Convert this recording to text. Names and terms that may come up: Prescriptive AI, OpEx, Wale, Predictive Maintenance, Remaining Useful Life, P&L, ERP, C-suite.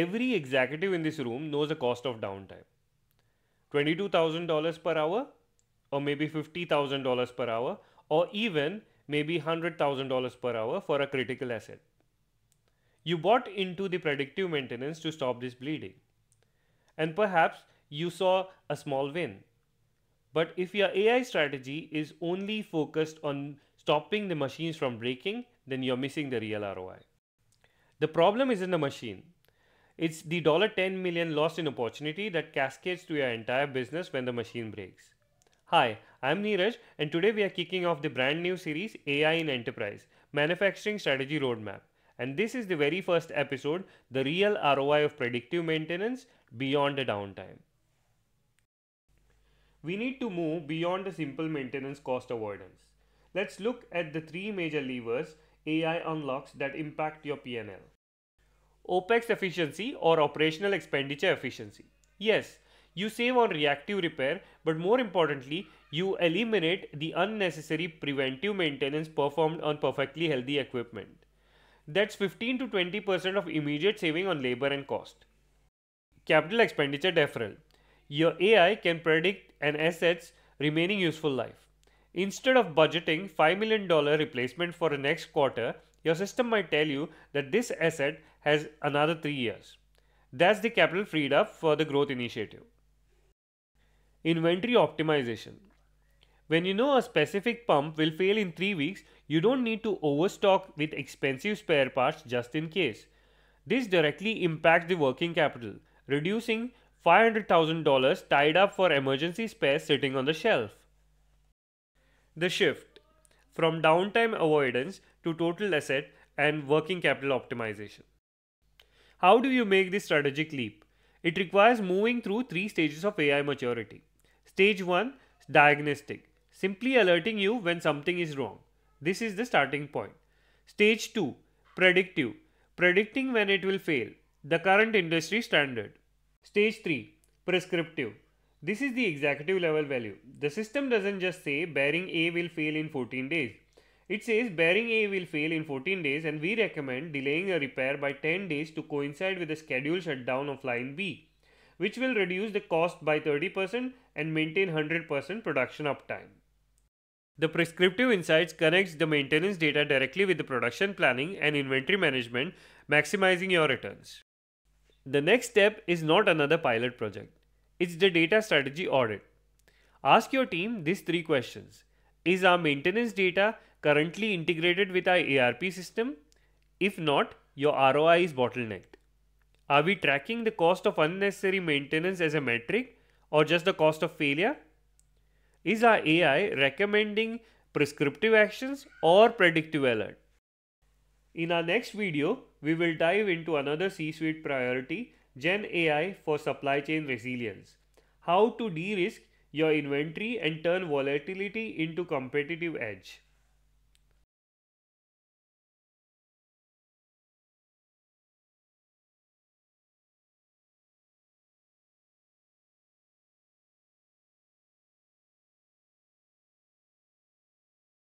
Every executive in this room knows the cost of downtime. $22,000 per hour, or maybe $50,000 per hour, or even maybe $100,000 per hour for a critical asset. You bought into the predictive maintenance to stop this bleeding. And perhaps you saw a small win. But if your AI strategy is only focused on stopping the machines from breaking, then you're missing the real ROI. The problem isn't the machine. It's the $10 million lost in opportunity that cascades to your entire business when the machine breaks. Hi, I'm Neeraj, and today we are kicking off the brand new series AI in Enterprise, Manufacturing Strategy Roadmap. And this is the very first episode, the real ROI of predictive maintenance beyond the downtime. We need to move beyond the simple maintenance cost avoidance. Let's look at the three major levers AI unlocks that impact your P&L. OpEx efficiency or operational expenditure efficiency. Yes, you save on reactive repair, but more importantly, you eliminate the unnecessary preventive maintenance performed on perfectly healthy equipment. That's 15 to 20% of immediate saving on labor and cost. Capital expenditure deferral. Your AI can predict an asset's remaining useful life. Instead of budgeting $5 million replacement for the next quarter, your system might tell you that this asset has another 3 years. That's the capital freed up for the growth initiative. Inventory optimization. When you know a specific pump will fail in 3 weeks, you don't need to overstock with expensive spare parts just in case. This directly impacts the working capital, reducing $500,000 tied up for emergency spares sitting on the shelf. The shift from downtime avoidance to total asset and working capital optimization. How do you make this strategic leap? It requires moving through three stages of AI maturity. Stage 1, diagnostic, simply alerting you when something is wrong. This is the starting point. Stage 2, predictive, predicting when it will fail, the current industry standard. Stage 3, prescriptive. This is the executive level value. The system doesn't just say bearing A will fail in 14 days. It says bearing A will fail in 14 days and we recommend delaying a repair by 10 days to coincide with the scheduled shutdown of line B, which will reduce the cost by 30% and maintain 100% production uptime. The prescriptive insights connects the maintenance data directly with the production planning and inventory management, maximizing your returns. The next step is not another pilot project. It's the data strategy audit. Ask your team these three questions. Is our maintenance data currently integrated with our ERP system? If not, your ROI is bottlenecked. Are we tracking the cost of unnecessary maintenance as a metric or just the cost of failure? Is our AI recommending prescriptive actions or predictive alert? In our next video, we will dive into another C-suite priority, Gen AI for supply chain resilience. How to de-risk your inventory and turn volatility into competitive edge.